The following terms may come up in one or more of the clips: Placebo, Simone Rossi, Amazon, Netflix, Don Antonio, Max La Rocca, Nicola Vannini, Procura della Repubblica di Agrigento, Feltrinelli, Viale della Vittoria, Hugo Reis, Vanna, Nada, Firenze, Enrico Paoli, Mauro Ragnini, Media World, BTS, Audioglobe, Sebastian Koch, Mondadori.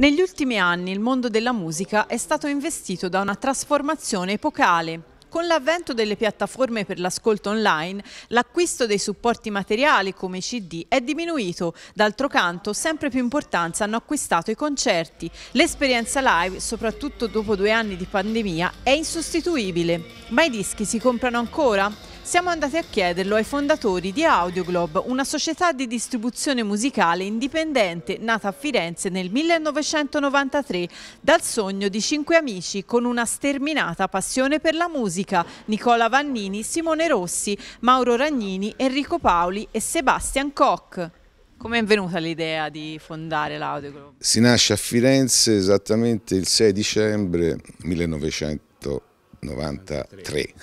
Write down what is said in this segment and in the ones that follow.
Negli ultimi anni il mondo della musica è stato investito da una trasformazione epocale. Con l'avvento delle piattaforme per l'ascolto online, l'acquisto dei supporti materiali come i CD è diminuito. D'altro canto, sempre più importanza hanno acquistato i concerti. L'esperienza live, soprattutto dopo 2 anni di pandemia, è insostituibile. Ma i dischi si comprano ancora? Siamo andati a chiederlo ai fondatori di Audioglobe, una società di distribuzione musicale indipendente nata a Firenze nel 1993 dal sogno di 5 amici con una sterminata passione per la musica: Nicola Vannini, Simone Rossi, Mauro Ragnini, Enrico Paoli e Sebastian Koch. Come è venuta l'idea di fondare l'Audioglobe? Si nasce a Firenze esattamente il 6 dicembre 1993,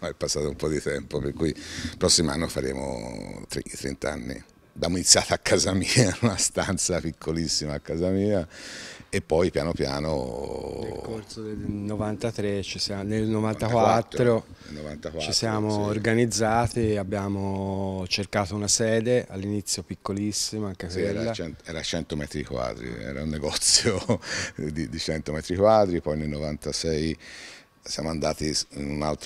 è passato un po' di tempo, per cui il prossimo anno faremo 30 anni. Abbiamo iniziato a casa mia, una stanza piccolissima a casa mia, e poi piano piano... Nel corso del 93, nel 94 ci siamo organizzati, abbiamo cercato una sede, all'inizio piccolissima, anche quella. Era 100 metri quadri, era un negozio di 100 metri quadri, poi nel 96 siamo andati in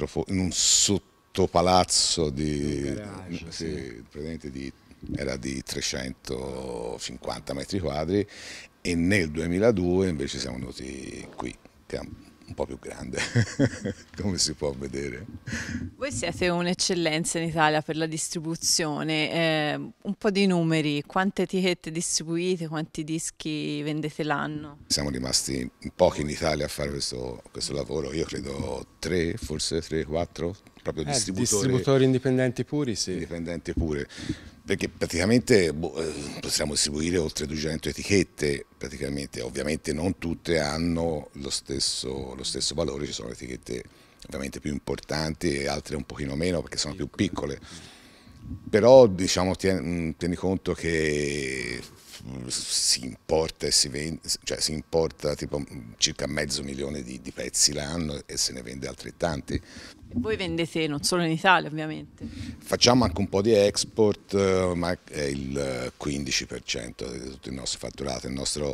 un sottopalazzo di... garage, sì. Praticamente era di 350 metri quadri, e nel 2002 invece siamo venuti qui, che è un po' più grande, come si può vedere. Voi siete un'eccellenza in Italia per la distribuzione, un po' di numeri: quante etichette distribuite, quanti dischi vendete l'anno? Siamo rimasti in pochi in Italia a fare questo lavoro, io credo 3, forse 4, proprio distributori indipendenti puri, sì. Indipendenti pure. Perché praticamente possiamo distribuire oltre 200 etichette, praticamente. Ovviamente non tutte hanno lo stesso valore, ci sono etichette ovviamente più importanti e altre un pochino meno perché sono più piccole. Però diciamo tieni conto che si importa e si vende, cioè si importa tipo circa 500.000 di pezzi l'anno e se ne vende altrettanti. E voi vendete non solo in Italia, ovviamente. Facciamo anche un po' di export, ma è il 15% di tutto il nostro fatturato. La nostra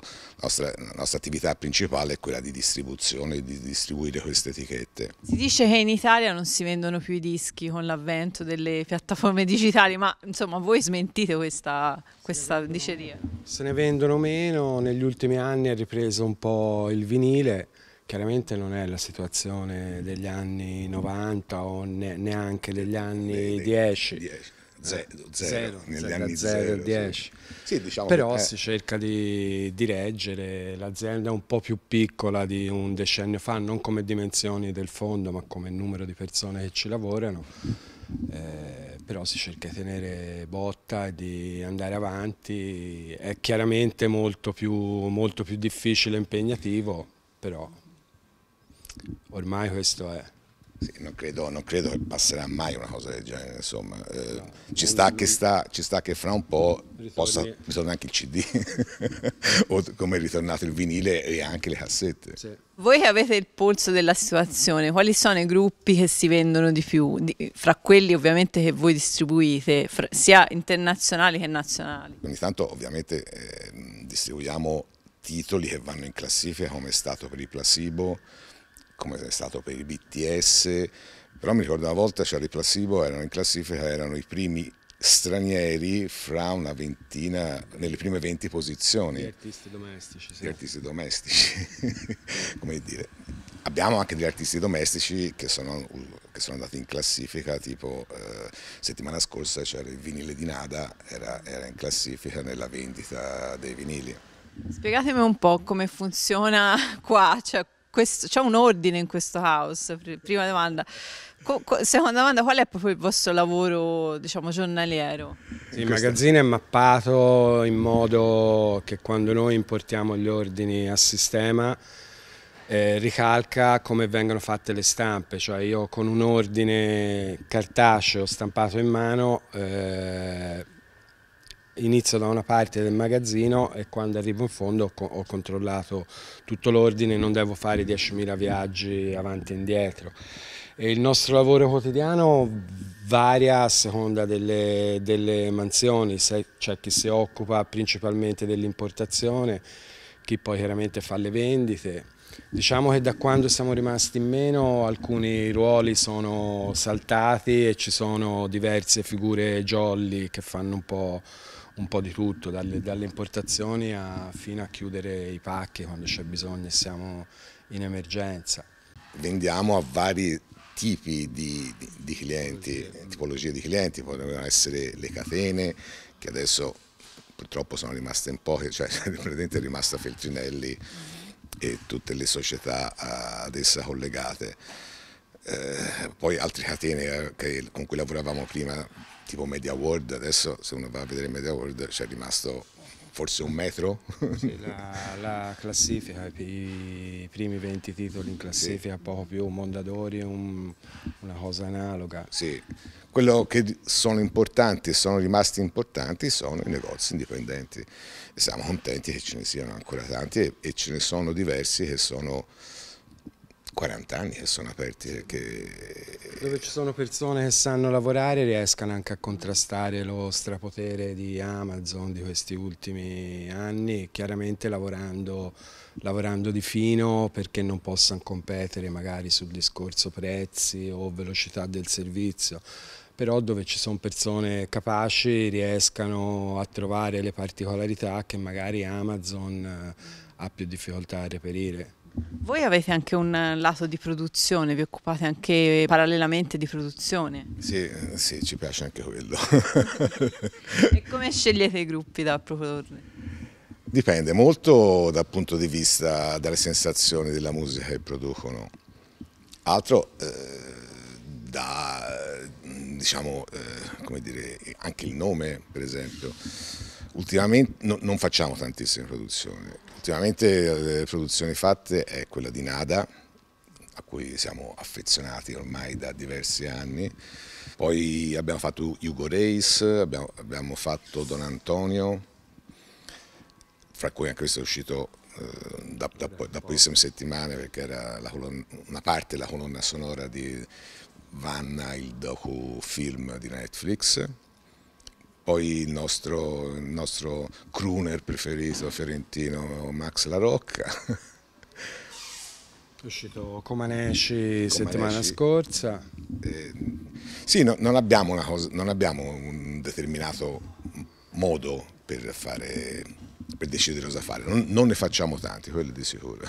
attività principale è quella di distribuzione, di distribuire queste etichette. Si dice che in Italia non si vendono più i dischi con l'avvento delle piattaforme digitali, ma insomma voi smentite questa diceria? Se ne vendono meno, negli ultimi anni è ripreso un po' il vinile, chiaramente non è la situazione degli anni 90 o neanche degli anni 10. Negli anni 0 e 10. Sì, diciamo. Però si cerca di reggere, l'azienda è un po' più piccola di un decennio fa, non come dimensioni del fondo ma come numero di persone che ci lavorano. Però si cerca di tenere botta e di andare avanti, è chiaramente molto più difficile e impegnativo, però ormai questo è. Sì, non credo che passerà mai una cosa del genere, insomma, no, ci sta che fra un po' ritorna anche il CD, o come è ritornato il vinile e anche le cassette. Sì. Voi che avete il polso della situazione, quali sono i gruppi che si vendono di più, fra quelli ovviamente che voi distribuite, sia internazionali che nazionali? Ogni tanto ovviamente distribuiamo titoli che vanno in classifica, come è stato per i Placebo, come è stato per i BTS, però mi ricordo una volta c'era i Placebo, erano in classifica, erano i primi stranieri fra una ventina, nelle prime 20 posizioni. Gli artisti domestici. Sì. Gli artisti domestici, come dire. Abbiamo anche degli artisti domestici che sono andati in classifica, tipo settimana scorsa c'era il vinile di Nada, era in classifica nella vendita dei vinili. Spiegatemi un po' come funziona qua, cioè, c'è un ordine in questo house. Prima domanda. Seconda domanda, qual è proprio il vostro lavoro, diciamo, giornaliero? Sì, il magazzino è mappato in modo che quando noi importiamo gli ordini a sistema ricalca come vengono fatte le stampe, cioè io con un ordine cartaceo stampato in mano inizio da una parte del magazzino e quando arrivo in fondo ho controllato tutto l'ordine, non devo fare 10.000 viaggi avanti e indietro. E il nostro lavoro quotidiano varia a seconda delle mansioni, c'è chi si occupa principalmente dell'importazione, chi poi chiaramente fa le vendite. Diciamo che da quando siamo rimasti in meno alcuni ruoli sono saltati e ci sono diverse figure jolly che fanno un po' di tutto, dalle importazioni fino a chiudere i pacchi quando c'è bisogno e siamo in emergenza. Vendiamo a vari tipi di clienti, tipologie di clienti, potrebbero essere le catene che adesso purtroppo sono rimaste in poche, cioè è rimasta Feltrinelli e tutte le società ad essa collegate, poi altre catene con cui lavoravamo prima tipo Media World, adesso se uno va a vedere Media World c'è rimasto forse un metro. Sì, la classifica, i primi 20 titoli in classifica, sì. Poco più, Mondadori è una cosa analoga. Sì, quello che sono importanti e sono rimasti importanti sono i negozi indipendenti e siamo contenti che ce ne siano ancora tanti e ce ne sono diversi che sono 40 anni che sono aperti. Perché... dove ci sono persone che sanno lavorare e riescano anche a contrastare lo strapotere di Amazon di questi ultimi anni, chiaramente lavorando di fino perché non possano competere magari sul discorso prezzi o velocità del servizio, però dove ci sono persone capaci riescano a trovare le particolarità che magari Amazon ha più difficoltà a reperire. Voi avete anche un lato di produzione, vi occupate anche parallelamente di produzione? Sì, sì, ci piace anche quello. E come scegliete i gruppi da proporre? Dipende molto dal punto di vista, dalle sensazioni della musica che producono. Altro diciamo, come dire, anche il nome per esempio. Ultimamente non facciamo tantissime produzioni. Ultimamente le produzioni fatte è quella di Nada, a cui siamo affezionati ormai da diversi anni. Poi abbiamo fatto Hugo Reis, abbiamo fatto Don Antonio, fra cui anche questo è uscito da pochissime settimane perché era una parte della colonna sonora di Vanna, il docufilm di Netflix. Poi il nostro crooner preferito fiorentino, Max La Rocca. È uscito Comanesci settimana scorsa. Sì, no, non abbiamo un determinato modo per decidere cosa fare, non ne facciamo tanti, quello di sicuro.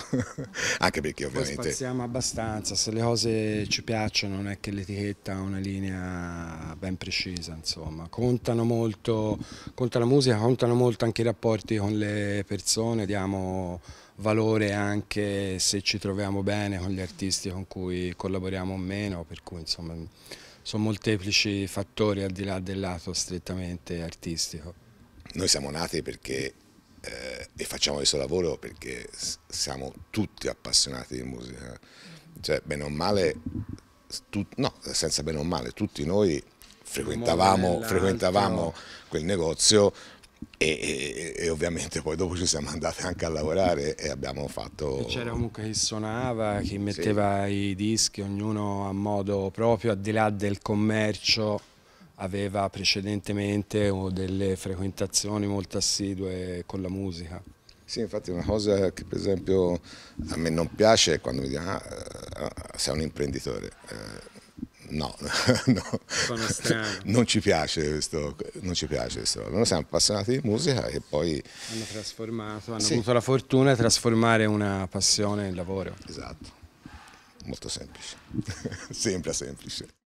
Anche perché ovviamente... Poi spaziamo abbastanza, se le cose ci piacciono non è che l'etichetta ha una linea ben precisa, insomma. Contano molto, conta la musica, contano molto anche i rapporti con le persone, diamo valore anche se ci troviamo bene con gli artisti con cui collaboriamo o meno, per cui insomma sono molteplici fattori al di là del lato strettamente artistico. Noi siamo nati perché e facciamo questo lavoro perché siamo tutti appassionati di musica, cioè bene o male, senza bene o male, tutti noi frequentavamo quel negozio e ovviamente poi dopo ci siamo andati anche a lavorare e abbiamo fatto... C'era comunque chi suonava, chi metteva i dischi, ognuno a modo proprio, al di là del commercio. Aveva precedentemente delle frequentazioni molto assidue con la musica. Sì, infatti una cosa che per esempio a me non piace è quando mi dicono sei un imprenditore. No. Sono strano. Non ci piace questo. Noi siamo appassionati di musica e poi... Hanno avuto la fortuna di trasformare una passione in lavoro. Esatto, molto semplice, sembra semplice.